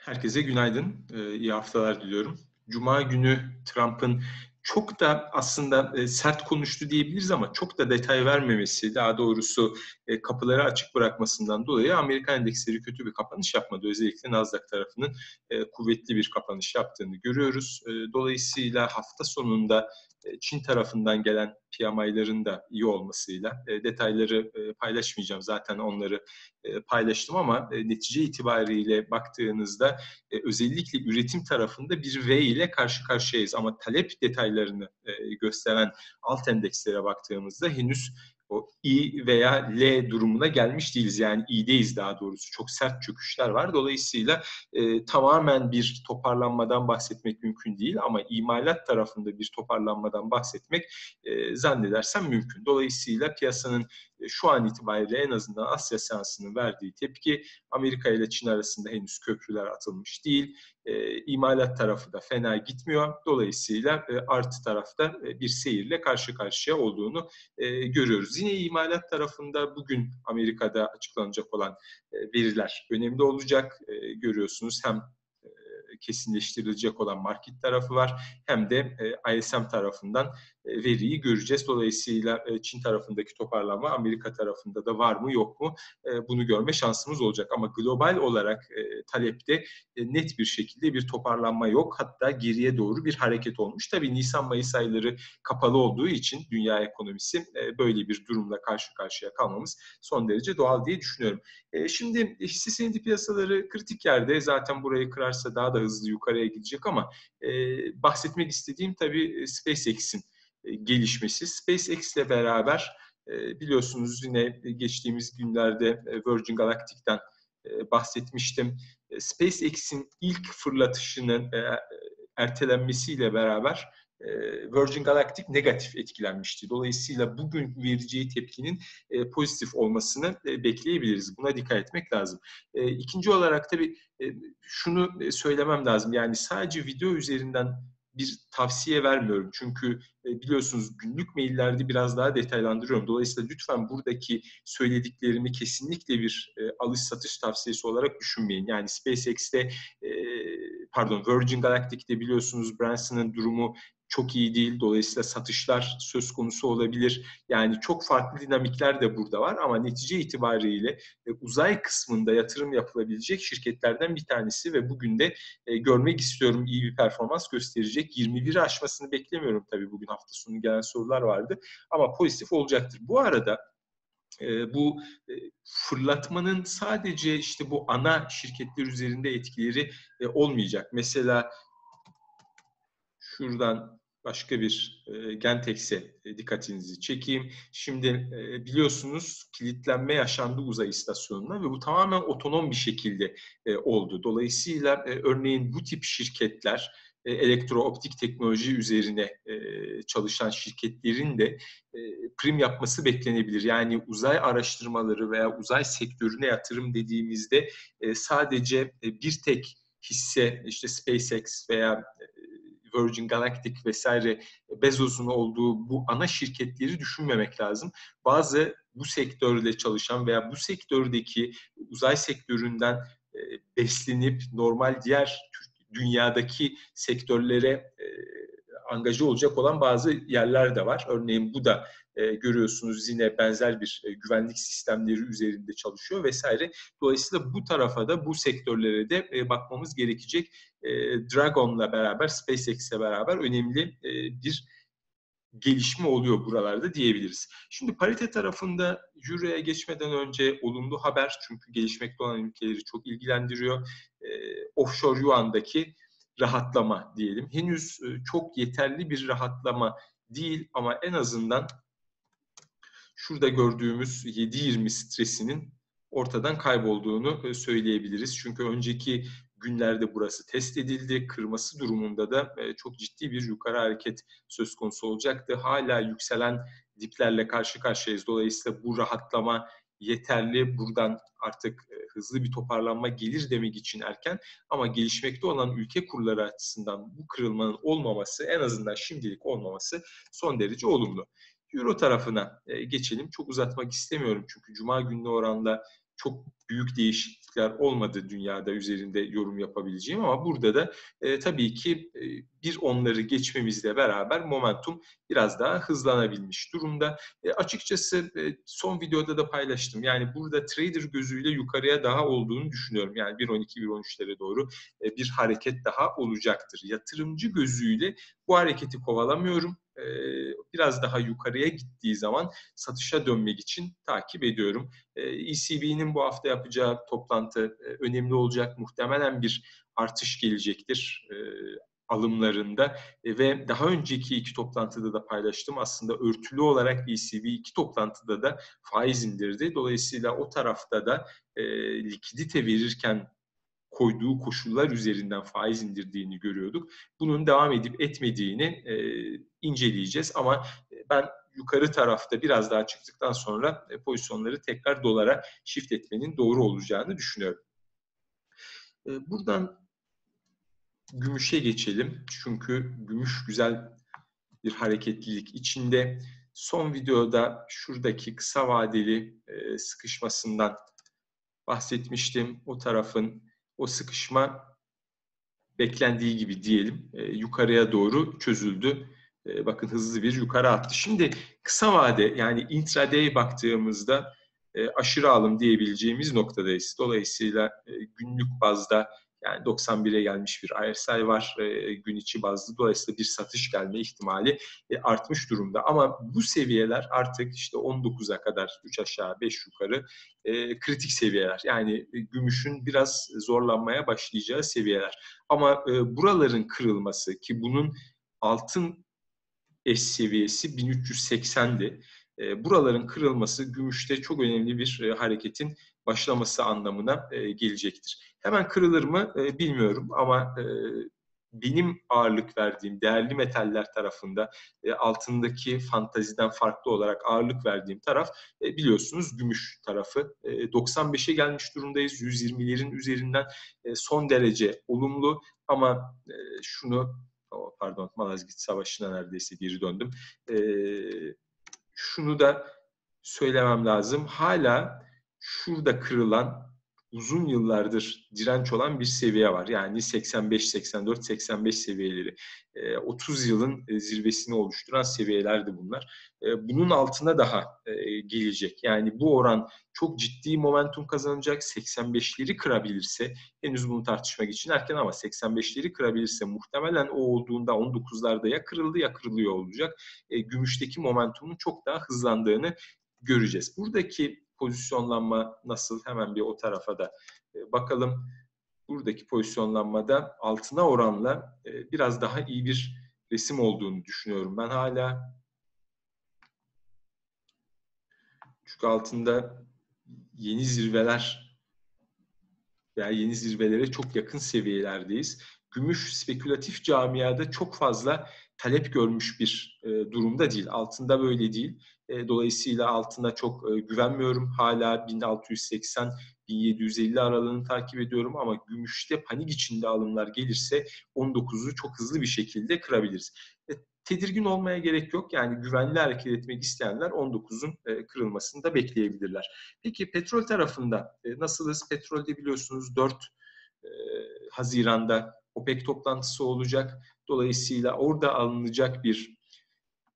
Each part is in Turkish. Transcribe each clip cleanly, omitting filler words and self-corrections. Herkese günaydın, iyi haftalar diliyorum. Cuma günü Trump'ın çok da aslında sert konuştu diyebiliriz ama çok da detay vermemesi, daha doğrusu kapıları açık bırakmasından dolayı Amerikan endeksleri kötü bir kapanış yapmadı. Özellikle Nasdaq tarafının kuvvetli bir kapanış yaptığını görüyoruz. Dolayısıyla hafta sonunda Çin tarafından gelen PMI'ların da iyi olmasıyla detayları paylaşmayacağım. Zaten onları paylaştım ama netice itibariyle baktığınızda özellikle üretim tarafında bir V ile karşı karşıyayız. Ama talep detaylarını gösteren alt endekslere baktığımızda henüz o I veya L durumuna gelmiş değiliz. Yani İ'deyiz daha doğrusu. Çok sert çöküşler var. Dolayısıyla tamamen bir toparlanmadan bahsetmek mümkün değil. Ama imalat tarafında bir toparlanmadan bahsetmek zannedersem mümkün. Dolayısıyla piyasanın şu an itibariyle en azından Asya seansının verdiği tepki, Amerika ile Çin arasında henüz köprüler atılmış değil. İmalat tarafı da fena gitmiyor. Dolayısıyla artı tarafta bir seyirle karşı karşıya olduğunu görüyoruz. Yine imalat tarafında bugün Amerika'da açıklanacak olan veriler önemli olacak. Görüyorsunuz hem kesinleştirilecek olan market tarafı var hem de ISM tarafından veriyi göreceğiz. Dolayısıyla Çin tarafındaki toparlanma Amerika tarafında da var mı yok mu bunu görme şansımız olacak. Ama global olarak talepte net bir şekilde bir toparlanma yok. Hatta geriye doğru bir hareket olmuş. Tabii Nisan-Mayıs ayları kapalı olduğu için dünya ekonomisi böyle bir durumla karşı karşıya kalmamız son derece doğal diye düşünüyorum. Şimdi hisse senedi piyasaları kritik yerde. Zaten burayı kırarsa daha da hızlı yukarıya gidecek ama bahsetmek istediğim tabii SpaceX'in gelişmesi. SpaceX ile beraber biliyorsunuz yine geçtiğimiz günlerde Virgin Galactic'ten bahsetmiştim. SpaceX'in ilk fırlatışının ertelenmesiyle beraber Virgin Galactic negatif etkilenmişti. Dolayısıyla bugün vereceği tepkinin pozitif olmasını bekleyebiliriz. Buna dikkat etmek lazım. İkinci olarak tabii şunu söylemem lazım. Yani sadece video üzerinden bir tavsiye vermiyorum. Çünkü biliyorsunuz günlük maillerde biraz daha detaylandırıyorum. Dolayısıyla lütfen buradaki söylediklerimi kesinlikle bir alış satış tavsiyesi olarak düşünmeyin. Yani SpaceX'te Virgin Galactic'te biliyorsunuz Branson'ın durumu çok iyi değil. Dolayısıyla satışlar söz konusu olabilir. Yani çok farklı dinamikler de burada var ama netice itibariyle uzay kısmında yatırım yapılabilecek şirketlerden bir tanesi ve bugün de görmek istiyorum iyi bir performans gösterecek. 21'i aşmasını beklemiyorum tabii. Bugün hafta sonu gelen sorular vardı ama pozitif olacaktır. Bu arada bu fırlatmanın sadece işte bu ana şirketler üzerinde etkileri olmayacak. Mesela şuradan başka bir Gentex'e dikkatinizi çekeyim. Şimdi biliyorsunuz kilitlenme yaşandı uzay istasyonuna ve bu tamamen otonom bir şekilde oldu. Dolayısıyla örneğin bu tip şirketler elektrooptik teknoloji üzerine çalışan şirketlerin de prim yapması beklenebilir. Yani uzay araştırmaları veya uzay sektörüne yatırım dediğimizde sadece bir tek hisse işte SpaceX veya Virgin Galactic vesaire Bezos'un olduğu bu ana şirketleri düşünmemek lazım. Bazı bu sektörle çalışan veya bu sektördeki uzay sektöründen beslenip normal diğer dünyadaki sektörlere angaje olacak olan bazı yerler de var. Örneğin bu da görüyorsunuz yine benzer bir güvenlik sistemleri üzerinde çalışıyor vesaire. Dolayısıyla bu tarafa da bu sektörlere de bakmamız gerekecek. Dragon'la beraber, SpaceX'le beraber önemli bir gelişme oluyor buralarda diyebiliriz. Şimdi parite tarafında Euro'ya geçmeden önce olumlu haber çünkü gelişmekte olan ülkeleri çok ilgilendiriyor. Offshore Yuan'daki rahatlama diyelim. Henüz çok yeterli bir rahatlama değil ama en azından şurada gördüğümüz 7.20 stresinin ortadan kaybolduğunu söyleyebiliriz. Çünkü önceki günlerde burası test edildi. Kırması durumunda da çok ciddi bir yukarı hareket söz konusu olacaktı. Hala yükselen diplerle karşı karşıyayız. Dolayısıyla bu rahatlama yeterli. Buradan artık hızlı bir toparlanma gelir demek için erken ama gelişmekte olan ülke kurları açısından bu kırılmanın olmaması, en azından şimdilik olmaması son derece olumlu. Euro tarafına geçelim. Çok uzatmak istemiyorum çünkü Cuma gününe oranla çok büyük değişiklikler olmadı dünyada üzerinde yorum yapabileceğim, ama burada da tabii ki bir onları geçmemizle beraber momentum biraz daha hızlanabilmiş durumda. Açıkçası son videoda da paylaştım. Yani burada trader gözüyle yukarıya daha olduğunu düşünüyorum. Yani 1.12-1.13'lere doğru bir hareket daha olacaktır. Yatırımcı gözüyle bu hareketi kovalamıyorum. Biraz daha yukarıya gittiği zaman satışa dönmek için takip ediyorum. ECB'nin bu hafta yapacağı toplantı önemli olacak. Muhtemelen bir artış gelecektir alımlarında ve daha önceki iki toplantıda da paylaştım. Aslında örtülü olarak ECB iki toplantıda da faiz indirdi. Dolayısıyla o tarafta da likidite verirken koyduğu koşullar üzerinden faiz indirdiğini görüyorduk. Bunun devam edip etmediğini inceleyeceğiz. Ama ben yukarı tarafta biraz daha çıktıktan sonra pozisyonları tekrar dolara shift etmenin doğru olacağını düşünüyorum. Buradan gümüşe geçelim. Çünkü gümüş güzel bir hareketlilik içinde. Son videoda şuradaki kısa vadeli sıkışmasından bahsetmiştim. O tarafın o sıkışma beklendiği gibi diyelim yukarıya doğru çözüldü. Bakın hızlı bir yukarı attı. Şimdi kısa vade, yani intraday baktığımızda aşırı alım diyebileceğimiz noktadayız. Dolayısıyla günlük bazda yani 91'e gelmiş bir RSI var gün içi bazlı. Dolayısıyla bir satış gelme ihtimali artmış durumda. Ama bu seviyeler artık işte 19'a kadar 3 aşağı 5 yukarı kritik seviyeler. Yani gümüşün biraz zorlanmaya başlayacağı seviyeler. Ama buraların kırılması, ki bunun altın eş seviyesi 1380'di. Buraların kırılması gümüşte çok önemli bir hareketin başlaması anlamına gelecektir. Hemen kırılır mı bilmiyorum, ama benim ağırlık verdiğim değerli metaller tarafında altındaki fantaziden farklı olarak ağırlık verdiğim taraf biliyorsunuz gümüş tarafı. 95'e gelmiş durumdayız. 120'lerin üzerinden son derece olumlu, ama Malazgirt Savaşı'na neredeyse geri döndüm. Şunu da söylemem lazım. Hala şurada kırılan, uzun yıllardır direnç olan bir seviye var. Yani 85, 84, 85 seviyeleri. 30 yılın zirvesini oluşturan seviyelerdi bunlar. Bunun altına daha gelecek. Yani bu oran çok ciddi momentum kazanacak. 85'leri kırabilirse, henüz bunu tartışmak için erken, ama 85'leri kırabilirse muhtemelen o olduğunda 19'larda ya kırıldı ya kırılıyor olacak. Gümüşteki momentumun çok daha hızlandığını göreceğiz. Buradaki pozisyonlanma nasıl? Hemen bir o tarafa da bakalım. Buradaki pozisyonlanmada altına oranla biraz daha iyi bir resim olduğunu düşünüyorum. Ben hala, çünkü altında yeni zirveler veya yeni zirvelere çok yakın seviyelerdeyiz. Gümüş spekülatif camiada çok fazla talep görmüş bir durumda değil. Altında böyle değil. Dolayısıyla altına çok güvenmiyorum. Hala 1680-1750 aralığını takip ediyorum, ama gümüşte panik içinde alımlar gelirse 19'u çok hızlı bir şekilde kırabiliriz. Tedirgin olmaya gerek yok. Yani güvenli hareket etmek isteyenler 19'un kırılmasını da bekleyebilirler. Peki petrol tarafında nasılız? Petrolde biliyorsunuz 4 Haziran'da OPEC toplantısı olacak. Dolayısıyla orada alınacak bir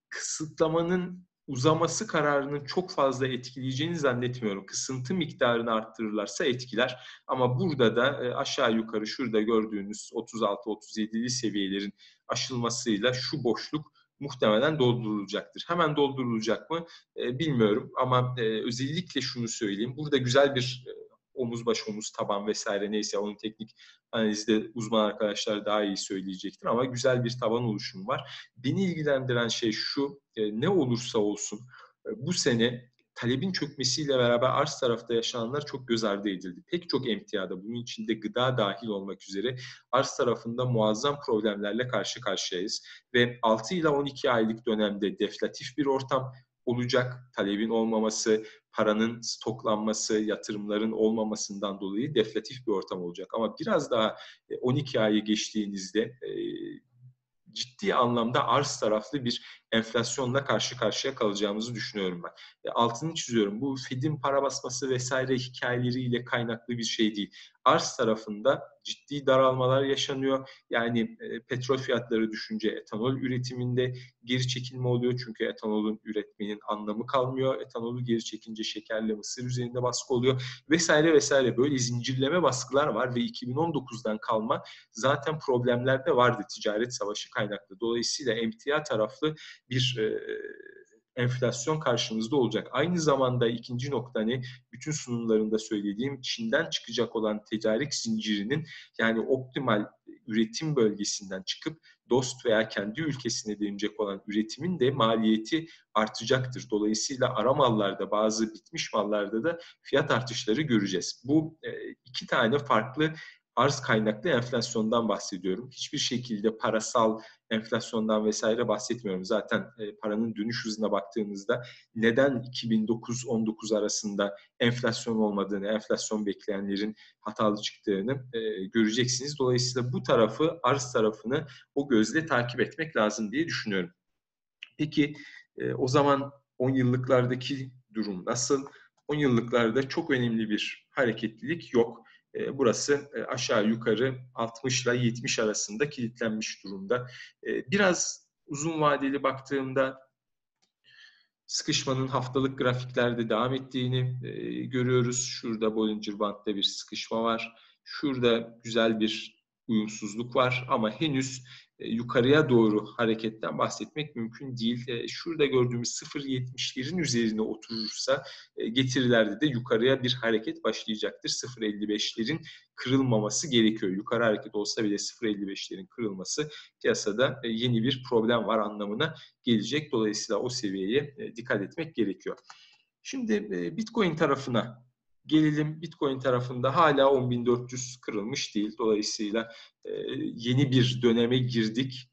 kısıtlamanın uzaması kararının çok fazla etkileyeceğini zannetmiyorum. Kısıntı miktarını arttırırlarsa etkiler. Ama burada da aşağı yukarı şurada gördüğünüz 36-37'li seviyelerin aşılmasıyla şu boşluk muhtemelen doldurulacaktır. Hemen doldurulacak mı bilmiyorum, ama özellikle şunu söyleyeyim. Burada güzel bir omuz baş omuz taban vesaire, neyse onun teknik analizde uzman arkadaşlar daha iyi söyleyecektir, ama güzel bir taban oluşumu var. Beni ilgilendiren şey şu: ne olursa olsun bu sene talebin çökmesiyle beraber arz tarafta yaşananlar çok göz ardı edildi. Pek çok emtiada, bunun içinde gıda dahil olmak üzere, arz tarafında muazzam problemlerle karşı karşıyayız ve 6 ile 12 aylık dönemde deflatif bir ortam olacak. Talebin olmaması, paranın stoklanması, yatırımların olmamasından dolayı deflatif bir ortam olacak. Ama biraz daha 12 ayı geçtiğinizde ciddi anlamda arz taraflı bir enflasyonla karşı karşıya kalacağımızı düşünüyorum ben. Altını çiziyorum. Bu Fed'in para basması vesaire hikayeleriyle kaynaklı bir şey değil. Arz tarafında ciddi daralmalar yaşanıyor. Yani petrol fiyatları düşünce etanol üretiminde geri çekilme oluyor. Çünkü etanolun üretmenin anlamı kalmıyor. Etanolu geri çekince şekerle mısır üzerinde baskı oluyor. Vesaire vesaire böyle zincirleme baskılar var ve 2019'dan kalma zaten problemler de vardı ticaret savaşı kaynaklı. Dolayısıyla emtia taraflı bir enflasyon karşımızda olacak. Aynı zamanda ikinci nokta ne? Bütün sunumlarında söylediğim Çin'den çıkacak olan tedarik zincirinin yani optimal üretim bölgesinden çıkıp dost veya kendi ülkesine dönecek olan üretimin de maliyeti artacaktır. Dolayısıyla ara mallarda bazı bitmiş mallarda da fiyat artışları göreceğiz. Bu iki tane farklı arz kaynaklı enflasyondan bahsediyorum. Hiçbir şekilde parasal enflasyondan vesaire bahsetmiyorum. Zaten paranın dönüş hızına baktığınızda neden 2009-19 arasında enflasyon olmadığını, enflasyon bekleyenlerin hatalı çıktığını göreceksiniz. Dolayısıyla bu tarafı, arz tarafını o gözle takip etmek lazım diye düşünüyorum. Peki o zaman 10 yıllıklardaki durum nasıl? 10 yıllıklarda çok önemli bir hareketlilik yok. Burası aşağı yukarı 60 ile 70 arasında kilitlenmiş durumda. Biraz uzun vadeli baktığımda sıkışmanın haftalık grafiklerde devam ettiğini görüyoruz. Şurada Bollinger Band'da bir sıkışma var. Şurada güzel bir uyumsuzluk var ama henüz yukarıya doğru hareketten bahsetmek mümkün değil. Şurada gördüğümüz 0.70'lerin üzerine oturursa getirilerde de yukarıya bir hareket başlayacaktır. 0.55'lerin kırılmaması gerekiyor. Yukarı hareket olsa bile 0.55'lerin kırılması piyasada yeni bir problem var anlamına gelecek. Dolayısıyla o seviyeye dikkat etmek gerekiyor. Şimdi Bitcoin tarafına gelelim. Bitcoin tarafında hala 10.400 kırılmış değil. Dolayısıyla yeni bir döneme girdik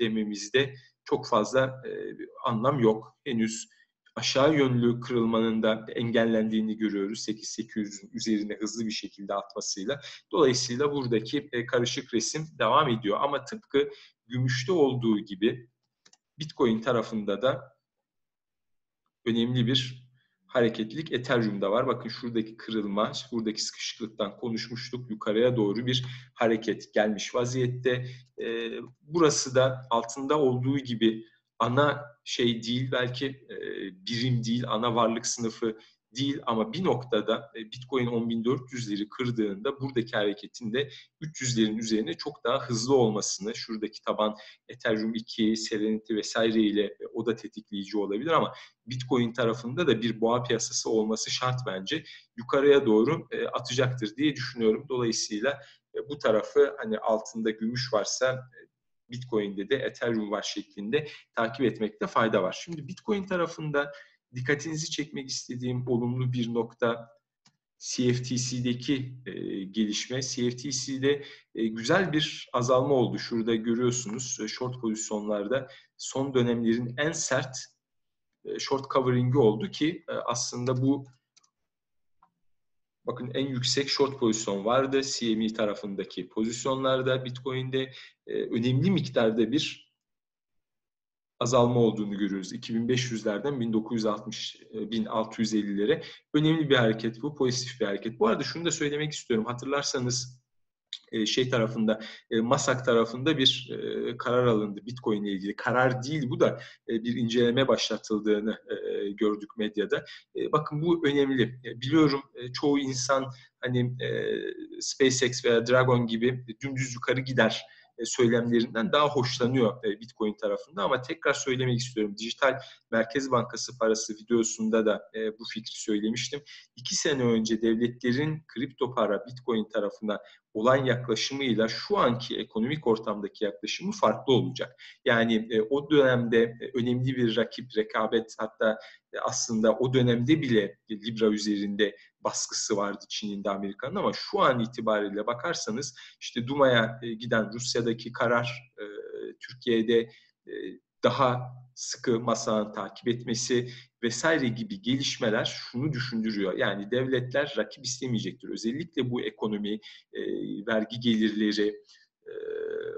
dememizde çok fazla anlam yok. Henüz aşağı yönlü kırılmanın da engellendiğini görüyoruz. 8.800'ün üzerine hızlı bir şekilde atmasıyla. Dolayısıyla buradaki karışık resim devam ediyor. Ama tıpkı gümüşte olduğu gibi Bitcoin tarafında da önemli bir hareketlilik Ethereum'da var. Bakın şuradaki kırılma, buradaki sıkışıklıktan konuşmuştuk. Yukarıya doğru bir hareket gelmiş vaziyette. Burası da altında olduğu gibi ana şey değil, belki birim değil, ana varlık sınıfı değil ama bir noktada Bitcoin 10.400'leri kırdığında buradaki hareketin de 300'lerin üzerine çok daha hızlı olmasını, şuradaki taban Ethereum 2, Serenity vesaire ile o da tetikleyici olabilir ama Bitcoin tarafında da bir boğa piyasası olması şart bence. Yukarıya doğru atacaktır diye düşünüyorum. Dolayısıyla bu tarafı hani altında gümüş varsa Bitcoin'de de Ethereum var şeklinde takip etmekte fayda var. Şimdi Bitcoin tarafında dikkatinizi çekmek istediğim olumlu bir nokta CFTC'deki gelişme. CFTC'de güzel bir azalma oldu. Şurada görüyorsunuz short pozisyonlarda son dönemlerin en sert short covering'i oldu ki aslında bu bakın en yüksek short pozisyon vardı. CME tarafındaki pozisyonlarda Bitcoin'de önemli miktarda bir azalma olduğunu görüyoruz. 2500'lerden 1650'lere önemli bir hareket bu, pozitif bir hareket. Bu arada şunu da söylemek istiyorum. Hatırlarsanız şey tarafında, Masak tarafında bir karar alındı Bitcoin ile ilgili. Karar değil bu da bir inceleme başlatıldığını gördük medyada. Bakın bu önemli. Biliyorum çoğu insan hani SpaceX veya Dragon gibi dümdüz yukarı gider söylemlerinden daha hoşlanıyor Bitcoin tarafında ama tekrar söylemek istiyorum. Dijital Merkez Bankası parası videosunda da bu fikri söylemiştim. 2 sene önce devletlerin kripto para Bitcoin tarafına olan yaklaşımıyla şu anki ekonomik ortamdaki yaklaşımı farklı olacak. Yani o dönemde önemli bir rakip, rekabet hatta aslında o dönemde bile Libra üzerinde baskısı vardı Çin'in de Amerika'nın ama şu an itibariyle bakarsanız işte Duma'ya giden Rusya'daki karar, Türkiye'de daha sıkı masanın takip etmesi vesaire gibi gelişmeler şunu düşündürüyor. Yani devletler rakip istemeyecektir. Özellikle bu ekonomi, vergi gelirleri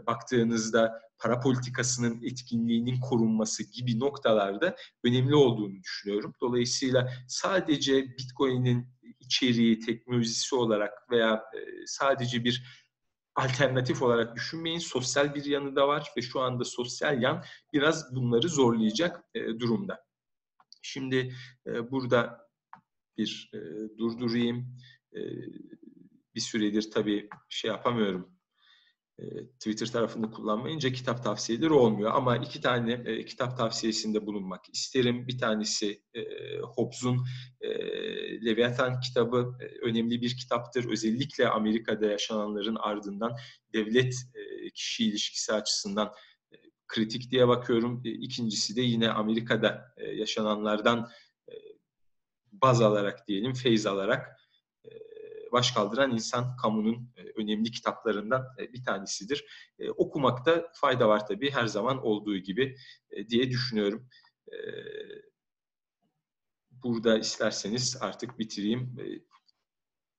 baktığınızda para politikasının etkinliğinin korunması gibi noktalarda önemli olduğunu düşünüyorum. Dolayısıyla sadece Bitcoin'in içeriği, teknolojisi olarak veya sadece bir alternatif olarak düşünmeyin. Sosyal bir yanı da var ve şu anda sosyal yan biraz bunları zorlayacak durumda. Şimdi burada bir durdurayım. Bir süredir tabii şey yapamıyorum. Twitter tarafını kullanmayınca kitap tavsiyeleri olmuyor. Ama iki tane kitap tavsiyesinde bulunmak isterim. Bir tanesi Hobbes'un Leviathan kitabı. Önemli bir kitaptır. Özellikle Amerika'da yaşananların ardından devlet-kişi ilişkisi açısından kritik diye bakıyorum. İkincisi de yine Amerika'da yaşananlardan baz alarak diyelim, feyz alarak baş kaldıran insan kamunun önemli kitaplarından bir tanesidir. Okumakta fayda var tabii, her zaman olduğu gibi diye düşünüyorum. Burada isterseniz artık bitireyim.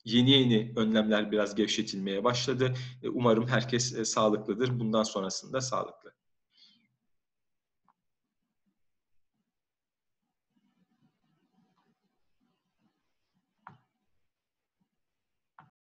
Yeni önlemler biraz gevşetilmeye başladı. Umarım herkes sağlıklıdır. Bundan sonrasında sağlıklı.